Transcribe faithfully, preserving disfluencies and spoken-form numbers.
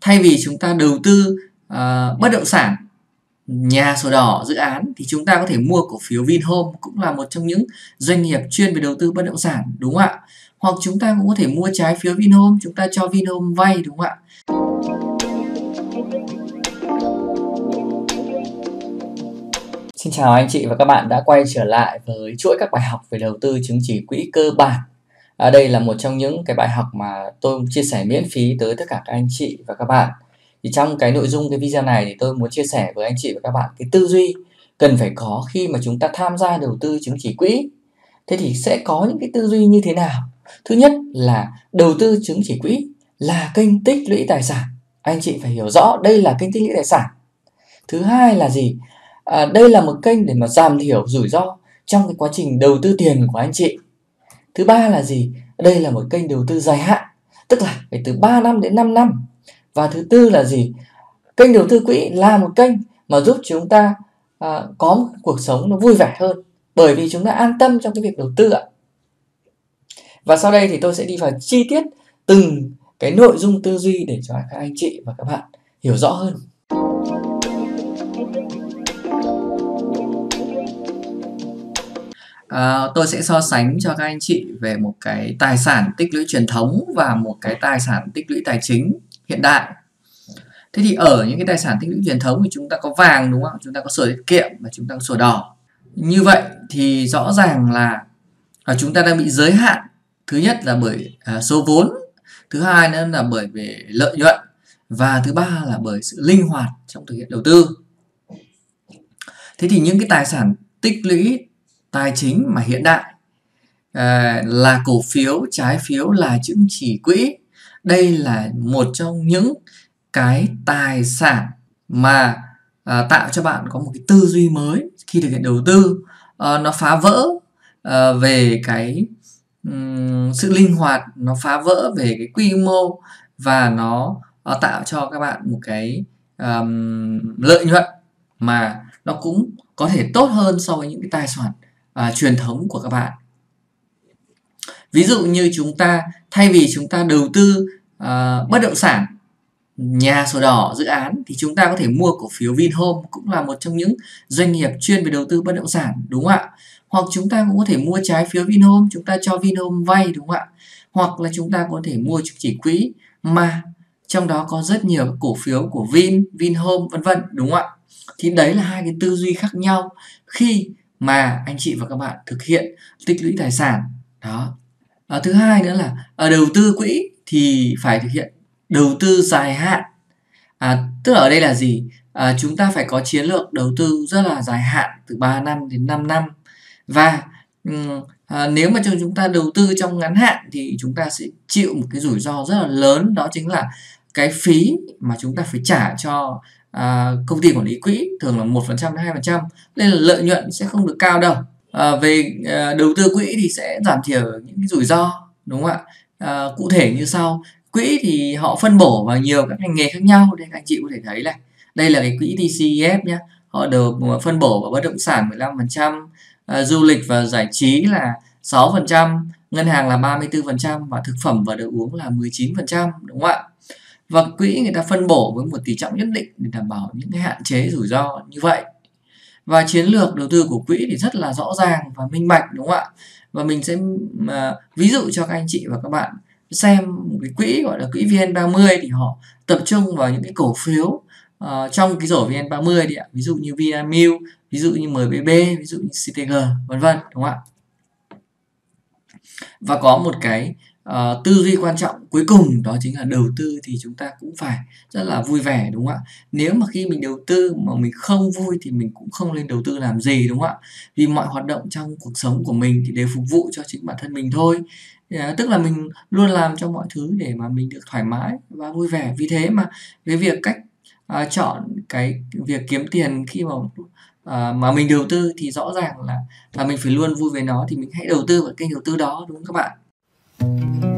Thay vì chúng ta đầu tư uh, bất động sản, nhà sổ đỏ, dự án thì chúng ta có thể mua cổ phiếu Vinhome, cũng là một trong những doanh nghiệp chuyên về đầu tư bất động sản, đúng không ạ? Hoặc chúng ta cũng có thể mua trái phiếu Vinhome, chúng ta cho Vinhome vay, đúng không ạ? Xin chào anh chị và các bạn đã quay trở lại với chuỗi các bài học về đầu tư chứng chỉ quỹ cơ bản. À, đây là một trong những cái bài học mà tôi chia sẻ miễn phí tới tất cả các anh chị và các bạn. Thì trong cái nội dung cái video này thì tôi muốn chia sẻ với anh chị và các bạn cái tư duy cần phải có khi mà chúng ta tham gia đầu tư chứng chỉ quỹ. Thế thì sẽ có những cái tư duy như thế nào? Thứ nhất là đầu tư chứng chỉ quỹ là kênh tích lũy tài sản. Anh chị phải hiểu rõ đây là kênh tích lũy tài sản. Thứ hai là gì? À, đây là một kênh để mà giảm thiểu rủi ro trong cái quá trình đầu tư tiền của anh chị. Thứ ba là gì? Đây là một kênh đầu tư dài hạn, tức là phải từ ba năm đến năm năm. Và thứ tư là gì? Kênh đầu tư quỹ là một kênh mà giúp chúng ta à, có một cuộc sống nó vui vẻ hơn, bởi vì chúng ta an tâm trong cái việc đầu tư ạ. Và sau đây thì tôi sẽ đi vào chi tiết từng cái nội dung tư duy để cho các anh chị và các bạn hiểu rõ hơn. À, tôi sẽ so sánh cho các anh chị về một cái tài sản tích lũy truyền thống và một cái tài sản tích lũy tài chính hiện đại. Thế thì ở những cái tài sản tích lũy truyền thống thì chúng ta có vàng, đúng không? Chúng ta có sổ tiết kiệm và chúng ta có sổ đỏ. Như vậy thì rõ ràng là chúng ta đang bị giới hạn. Thứ nhất là bởi số vốn, thứ hai nữa là bởi về lợi nhuận, và thứ ba là bởi sự linh hoạt trong thực hiện đầu tư. Thế thì những cái tài sản tích lũy tài chính mà hiện đại là cổ phiếu, trái phiếu, là chứng chỉ quỹ. Đây là một trong những cái tài sản mà à, tạo cho bạn có một cái tư duy mới khi thực hiện đầu tư. À, nó phá vỡ à, về cái um, sự linh hoạt, nó phá vỡ về cái quy mô, và nó à, tạo cho các bạn một cái um, lợi nhuận mà nó cũng có thể tốt hơn so với những cái tài sản à, truyền thống của các bạn. Ví dụ như chúng ta, thay vì chúng ta đầu tư à, bất động sản, nhà sổ đỏ, dự án thì chúng ta có thể mua cổ phiếu Vinhome, cũng là một trong những doanh nghiệp chuyên về đầu tư bất động sản, đúng không ạ? Hoặc chúng ta cũng có thể mua trái phiếu Vinhome, chúng ta cho Vinhome vay, đúng không ạ? Hoặc là chúng ta có thể mua chứng chỉ quỹ mà trong đó có rất nhiều cổ phiếu của Vin, Vinhome vân vân, đúng không ạ? Thì đấy là hai cái tư duy khác nhau khi mà anh chị và các bạn thực hiện tích lũy tài sản đó. À, thứ hai nữa là ở đầu tư quỹ thì phải thực hiện đầu tư dài hạn. À, tức là ở đây là gì? À, chúng ta phải có chiến lược đầu tư rất là dài hạn, từ ba năm đến năm năm. Và um, à, nếu mà chúng ta đầu tư trong ngắn hạn thì chúng ta sẽ chịu một cái rủi ro rất là lớn, đó chính là cái phí mà chúng ta phải trả cho à, công ty quản lý quỹ, thường là một phần trăm đến hai phần trăm, nên là lợi nhuận sẽ không được cao đâu. À, về à, đầu tư quỹ thì sẽ giảm thiểu những cái rủi ro, đúng không ạ? À, cụ thể như sau. Quỹ thì họ phân bổ vào nhiều các ngành nghề khác nhau, nên anh chị có thể thấy này. Đây là cái quỹ tê xê ép nhé. Họ được phân bổ vào bất động sản mười lăm phần trăm, à, du lịch và giải trí là sáu phần trăm, ngân hàng là ba mươi tư phần trăm, và thực phẩm và đồ uống là mười chín phần trăm, đúng không ạ? Và quỹ người ta phân bổ với một tỷ trọng nhất định để đảm bảo những cái hạn chế rủi ro như vậy. Và chiến lược đầu tư của quỹ thì rất là rõ ràng và minh bạch, đúng không ạ? Và mình sẽ à, ví dụ cho các anh chị và các bạn xem một cái quỹ gọi là quỹ V N ba mươi thì họ tập trung vào những cái cổ phiếu uh, trong cái rổ V N ba mươi đi ạ. Ví dụ như Vinamilk, ví dụ như M B B, ví dụ như C T G vân vân, đúng không ạ? Và có một cái uh, tư duy quan trọng cuối cùng, đó chính là đầu tư thì chúng ta cũng phải rất là vui vẻ, đúng không ạ? Nếu mà khi mình đầu tư mà mình không vui thì mình cũng không nên đầu tư làm gì, đúng không ạ? Vì mọi hoạt động trong cuộc sống của mình thì đều phục vụ cho chính bản thân mình thôi. Tức là mình luôn làm cho mọi thứ để mà mình được thoải mái và vui vẻ. Vì thế mà cái việc cách uh, chọn cái việc kiếm tiền khi mà uh, mà mình đầu tư thì rõ ràng là, là mình phải luôn vui với nó, thì mình hãy đầu tư vào kênh đầu tư đó, đúng không các bạn?